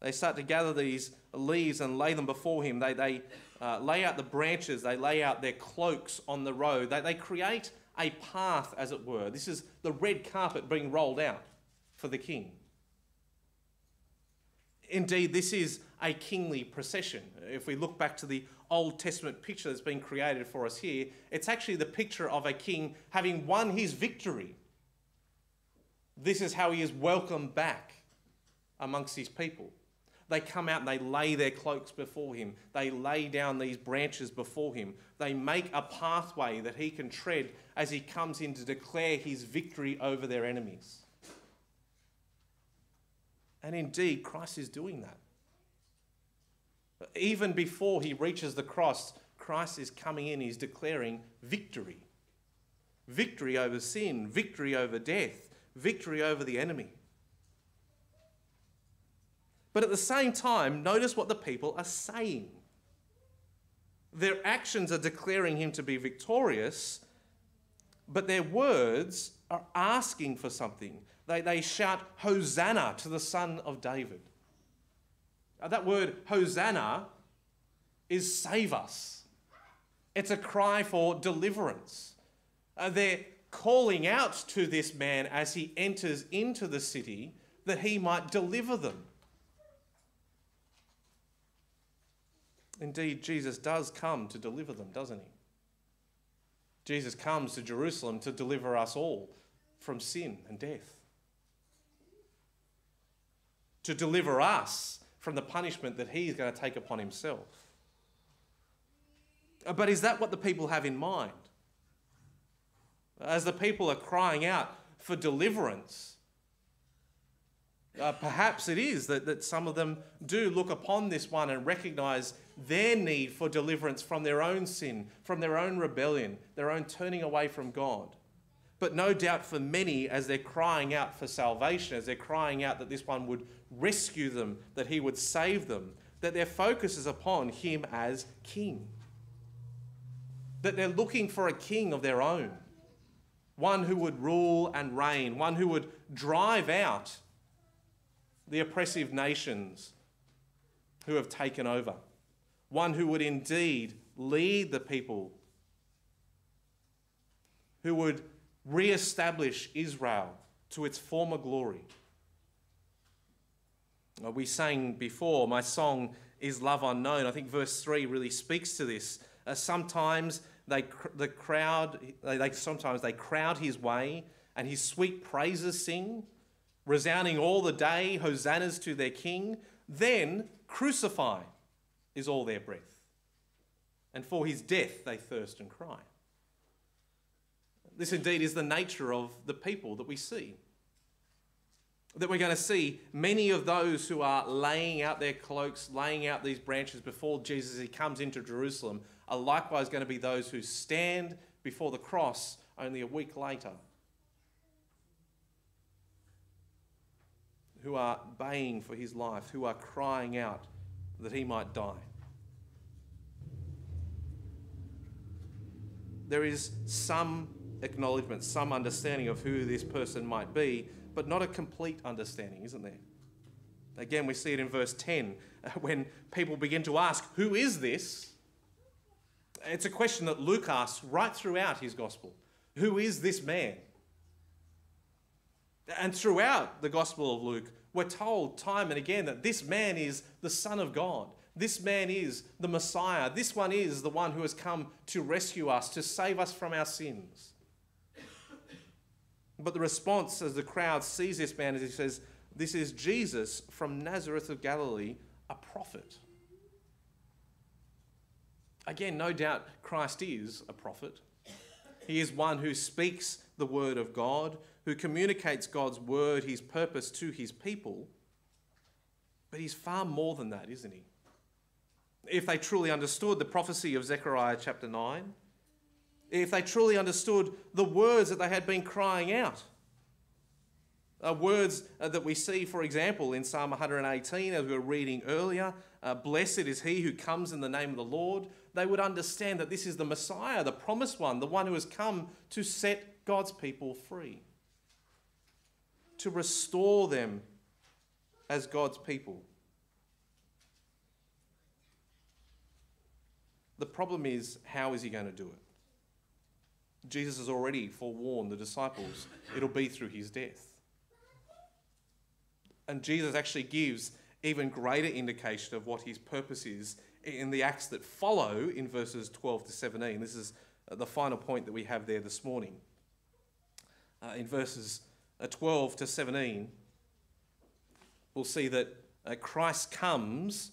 They start to gather these leaves and lay them before him. They, they uh, lay out the branches. They lay out their cloaks on the road. They, they create a path, as it were. This is the red carpet being rolled out for the king. Indeed, this is a kingly procession. If we look back to the Old Testament picture that's been created for us here, it's actually the picture of a king having won his victory. This is how he is welcomed back amongst his people. They come out and they lay their cloaks before him. They lay down these branches before him. They make a pathway that he can tread as he comes in to declare his victory over their enemies. And indeed, Christ is doing that. Even before he reaches the cross, Christ is coming in. He's declaring victory. Victory over sin, victory over death, victory over the enemy. But at the same time, notice what the people are saying. Their actions are declaring him to be victorious, but their words are asking for something. They, they shout, "Hosanna to the Son of David." Now, that word, Hosanna, is "save us." It's a cry for deliverance. Uh, they're calling out to this man as he enters into the city that he might deliver them. Indeed, Jesus does come to deliver them, doesn't he? Jesus comes to Jerusalem to deliver us all from sin and death, to deliver us from the punishment that he's going to take upon himself. But is that what the people have in mind? As the people are crying out for deliverance, uh, perhaps it is that, that some of them do look upon this one and recognise their need for deliverance from their own sin, from their own rebellion, their own turning away from God. But no doubt for many, as they're crying out for salvation, as they're crying out that this one would rescue them, that he would save them, that their focus is upon him as king. That they're looking for a king of their own, one who would rule and reign, one who would drive out the oppressive nations who have taken over, one who would indeed lead the people, who would re-establish Israel to its former glory. We sang before, "My song is love unknown." I think verse three really speaks to this. Uh, sometimes they cr the crowd they, they sometimes they crowd his way, and his sweet praises sing, resounding all the day, hosannas to their king. Then crucify is all their breath, and for his death they thirst and cry. This indeed is the nature of the people that we see. that we're going to see many of those who are laying out their cloaks, laying out these branches before Jesus as he comes into Jerusalem, are likewise going to be those who stand before the cross only a week later, who are baying for his life, who are crying out that he might die. There is some acknowledgement, some understanding of who this person might be, but not a complete understanding, isn't there? Again, we see it in verse ten, when people begin to ask, who is this? It's a question that Luke asks right throughout his gospel. Who is this man? And throughout the Gospel of Luke, we're told time and again that this man is the Son of God. This man is the Messiah. This one is the one who has come to rescue us, to save us from our sins. But the response as the crowd sees this man is he says, this is Jesus from Nazareth of Galilee, a prophet. Again, no doubt Christ is a prophet. He is one who speaks the word of God, who communicates God's word, his purpose to his people. But he's far more than that, isn't he? If they truly understood the prophecy of Zechariah chapter nine, if they truly understood the words that they had been crying out, uh, words uh, that we see, for example, in Psalm one eighteen, as we were reading earlier, uh, blessed is he who comes in the name of the Lord, they would understand that this is the Messiah, the promised one, the one who has come to set God's people free, to restore them as God's people. The problem is, how is he going to do it? Jesus has already forewarned the disciples it'll be through his death. And Jesus actually gives even greater indication of what his purpose is in the acts that follow in verses twelve to seventeen. This is the final point that we have there this morning. Uh, in verses twelve to seventeen, we'll see that uh, Christ comes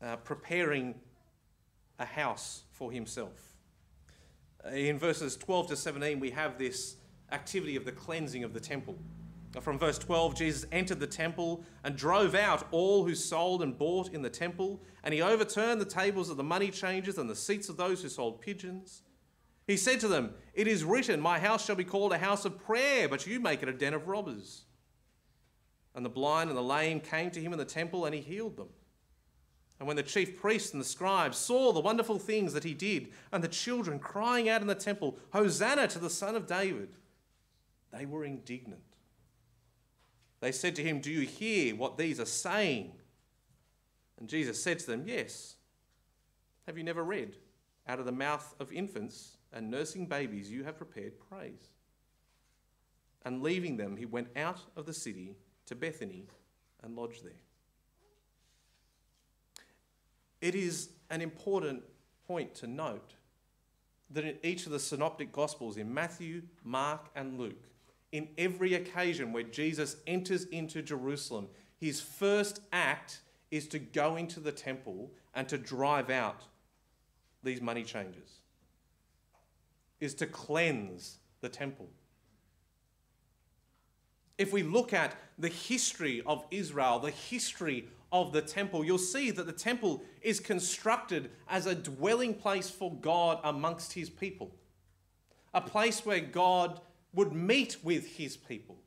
Uh, preparing a house for himself. In verses twelve to seventeen, we have this activity of the cleansing of the temple. From verse twelve, Jesus entered the temple and drove out all who sold and bought in the temple, and he overturned the tables of the money changers and the seats of those who sold pigeons. He said to them, "It is written, my house shall be called a house of prayer, but you make it a den of robbers." And the blind and the lame came to him in the temple, and he healed them. And when the chief priests and the scribes saw the wonderful things that he did, and the children crying out in the temple, "Hosanna to the Son of David," they were indignant. They said to him, "Do you hear what these are saying?" And Jesus said to them, "Yes. Have you never read, out of the mouth of infants and nursing babies you have prepared praise?" And leaving them, he went out of the city to Bethany and lodged there. It is an important point to note that in each of the synoptic gospels, in Matthew, Mark, and Luke, in every occasion where Jesus enters into Jerusalem, his first act is to go into the temple and to drive out these money changers, is to cleanse the temple. If we look at the history of Israel, the history of the temple, you'll see that the temple is constructed as a dwelling place for God amongst his people, a place where God would meet with his people,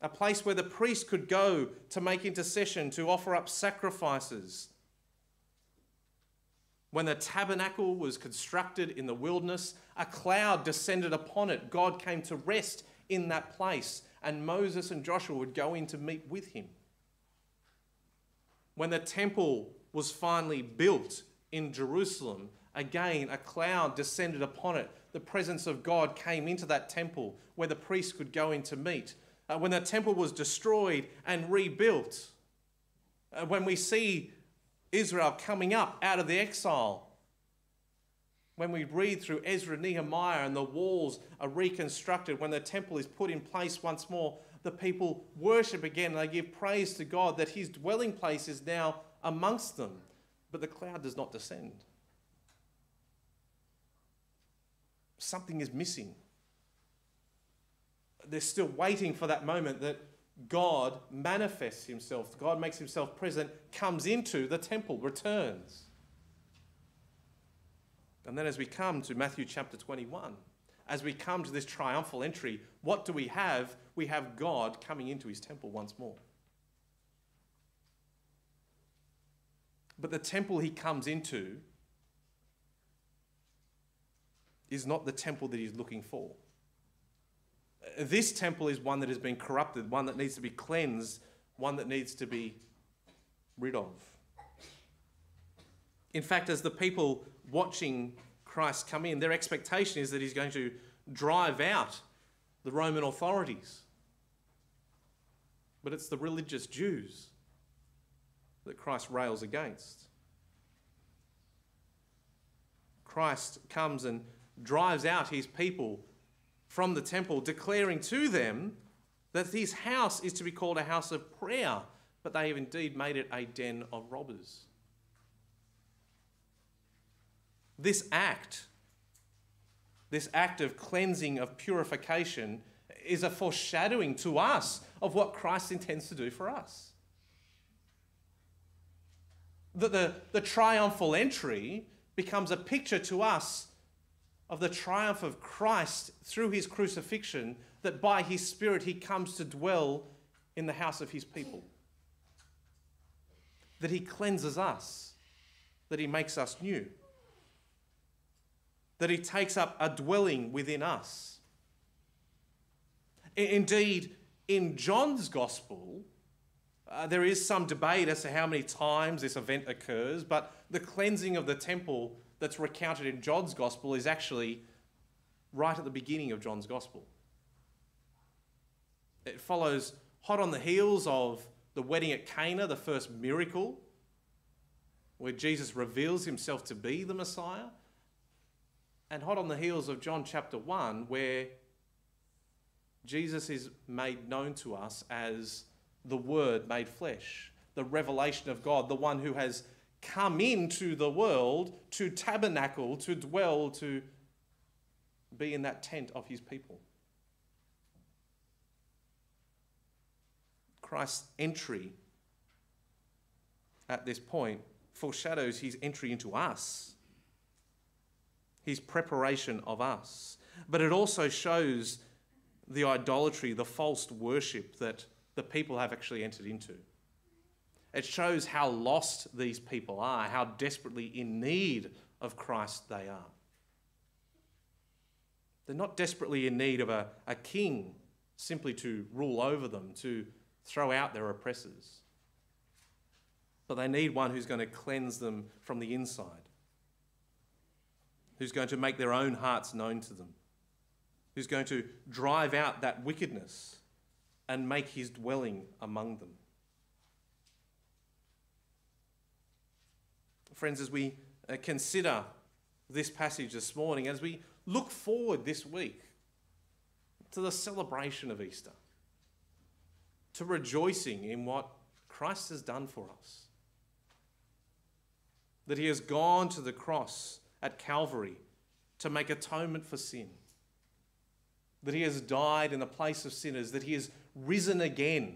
a place where the priest could go to make intercession, to offer up sacrifices. When the tabernacle was constructed in the wilderness, a cloud descended upon it. God came to rest in that place, and Moses and Joshua would go in to meet with him. When the temple was finally built in Jerusalem, again, a cloud descended upon it. The presence of God came into that temple where the priests could go in to meet. Uh, when the temple was destroyed and rebuilt, uh, when we see Israel coming up out of the exile, when we read through Ezra and Nehemiah and the walls are reconstructed, when the temple is put in place once more, the people worship again and they give praise to God that his dwelling place is now amongst them. But the cloud does not descend. Something is missing. they're still waiting for that moment that God manifests himself, God makes himself present, comes into the temple, returns. And then as we come to Matthew chapter twenty-one, as we come to this triumphal entry, what do we have? We have God coming into his temple once more. But the temple he comes into is not the temple that he's looking for. This temple is one that has been corrupted, one that needs to be cleansed, one that needs to be rid of. In fact, as the people watching Christ come in, their expectation is that he's going to drive out the Roman authorities. But it's the religious Jews that Christ rails against. Christ comes and drives out his people from the temple, declaring to them that his house is to be called a house of prayer, but they have indeed made it a den of robbers. This act, this act of cleansing, of purification, is a foreshadowing to us of what Christ intends to do for us. That the, the triumphal entry becomes a picture to us of the triumph of Christ through his crucifixion, that by his Spirit he comes to dwell in the house of his people. That he cleanses us, that he makes us new, that he takes up a dwelling within us. Indeed, in John's Gospel, Uh, there is some debate as to how many times this event occurs, but the cleansing of the temple that's recounted in John's Gospel is actually right at the beginning of John's Gospel. It follows hot on the heels of the wedding at Cana, the first miracle, where Jesus reveals himself to be the Messiah, and hot on the heels of John chapter one, where Jesus is made known to us as the Word made flesh, the revelation of God, the one who has come into the world to tabernacle, to dwell, to be in that tent of his people. Christ's entry at this point foreshadows his entry into us, his preparation of us. But it also shows the idolatry, the false worship that the people have actually entered into. It shows how lost these people are, how desperately in need of Christ they are. They're not desperately in need of a, a king simply to rule over them, to throw out their oppressors. But they need one who's going to cleanse them from the inside, who's going to make their own hearts known to them, who's going to drive out that wickedness and make his dwelling among them. Friends, as we consider this passage this morning, as we look forward this week to the celebration of Easter, to rejoicing in what Christ has done for us, that he has gone to the cross at Calvary to make atonement for sin, that he has died in the place of sinners, that he has risen again,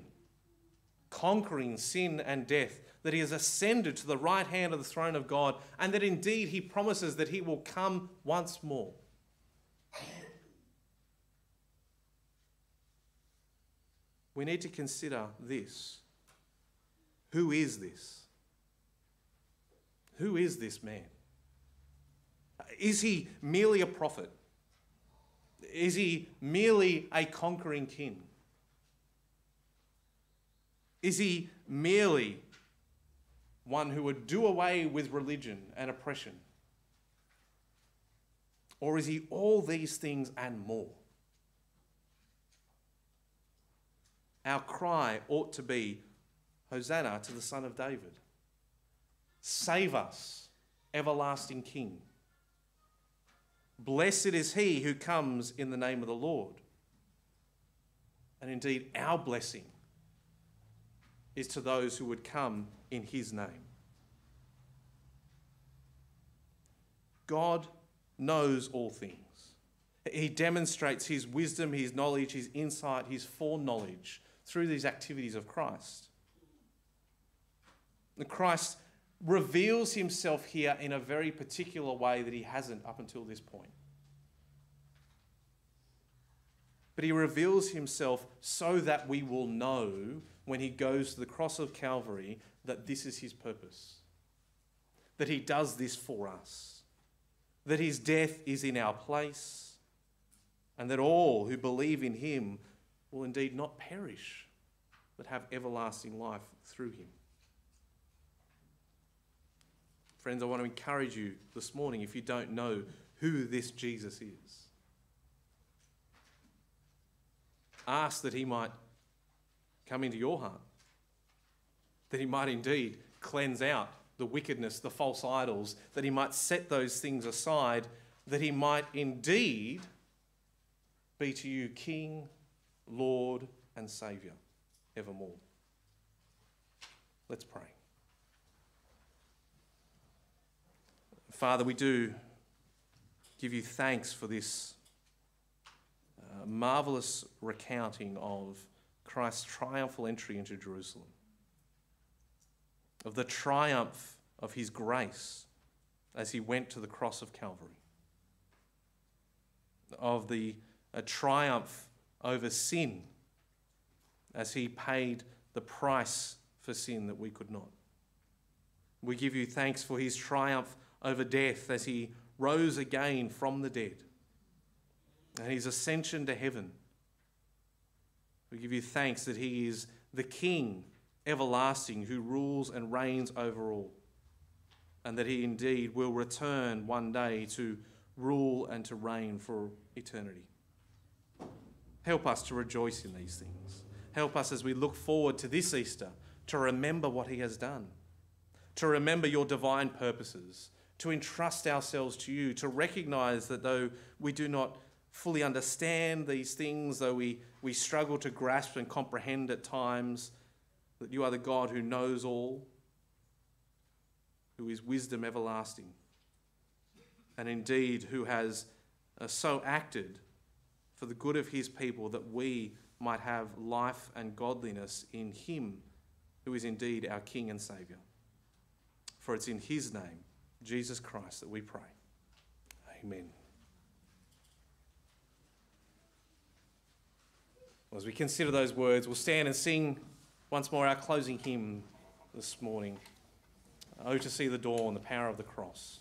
conquering sin and death, that he has ascended to the right hand of the throne of God, and that indeed he promises that he will come once more. We need to consider this. Who is this? Who is this man? Is he merely a prophet? Is he merely a conquering king? Is he merely one who would do away with religion and oppression? Or is he all these things and more? Our cry ought to be, Hosanna to the Son of David. Save us, everlasting King. Blessed is he who comes in the name of the Lord. And indeed, our blessing is to those who would come in his name. God knows all things. He demonstrates his wisdom, his knowledge, his insight, his foreknowledge through these activities of Christ. And Christ reveals himself here in a very particular way that he hasn't up until this point. But he reveals himself so that we will know when he goes to the cross of Calvary that this is his purpose, that he does this for us, that his death is in our place, and that all who believe in him will indeed not perish, but have everlasting life through him. Friends, I want to encourage you this morning, if you don't know who this Jesus is, ask that he might come into your heart, that he might indeed cleanse out the wickedness, the false idols, that he might set those things aside, that he might indeed be to you King, Lord, and Saviour evermore. Let's pray. Father, we do give you thanks for this uh, marvellous recounting of Christ's triumphal entry into Jerusalem, of the triumph of his grace as he went to the cross of Calvary, of the a triumph over sin as he paid the price for sin that we could not. We give you thanks for his triumph over death as he rose again from the dead and his ascension to heaven. We give you thanks that he is the King everlasting who rules and reigns over all, and that he indeed will return one day to rule and to reign for eternity. Help us to rejoice in these things. Help us as we look forward to this Easter to remember what he has done, to remember your divine purposes, to entrust ourselves to you, to recognise that though we do not fully understand these things, though we, we struggle to grasp and comprehend at times, that you are the God who knows all, who is wisdom everlasting, and indeed who has uh, so acted for the good of his people that we might have life and godliness in him who is indeed our King and Saviour. For it's in his name, Jesus Christ, that we pray. Amen. Well, as we consider those words, we'll stand and sing once more our closing hymn this morning. Oh, to see the dawn, the power of the cross.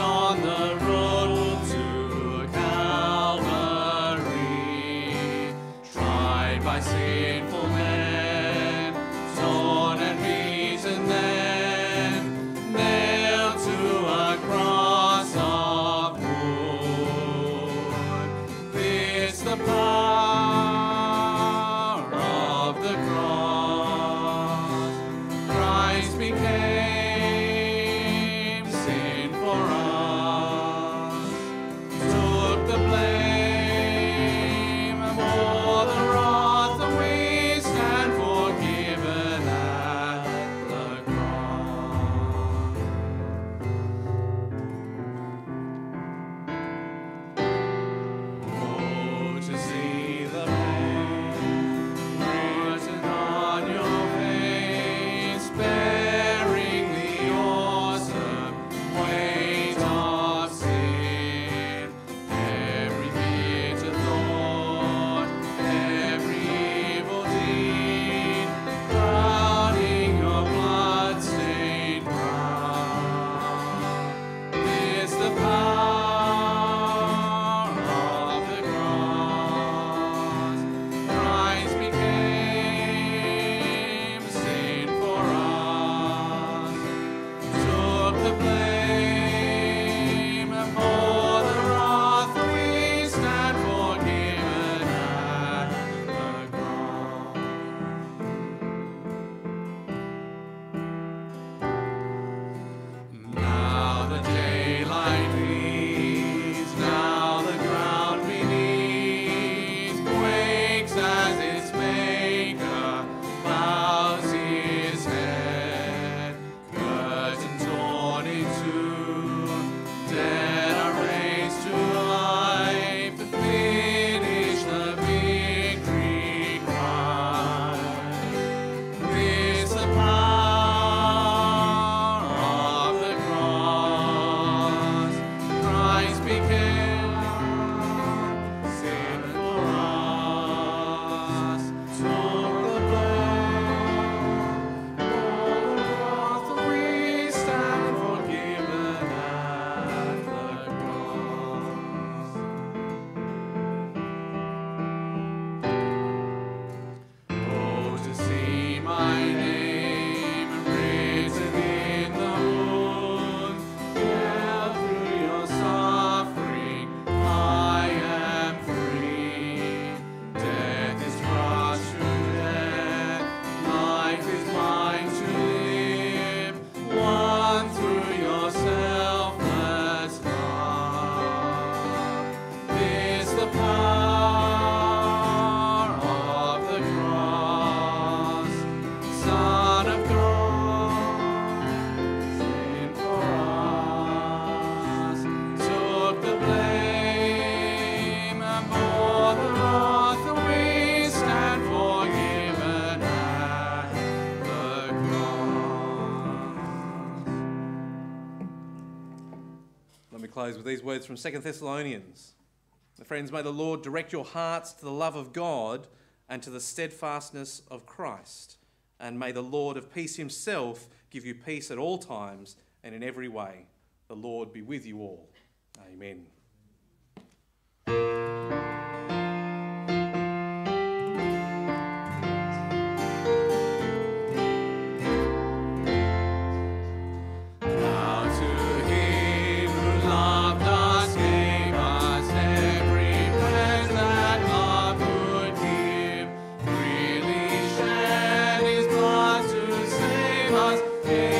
On the road to to close with these words from Second Thessalonians. Friends, may the Lord direct your hearts to the love of God and to the steadfastness of Christ. And may the Lord of peace himself give you peace at all times and in every way. The Lord be with you all. Amen. Hey.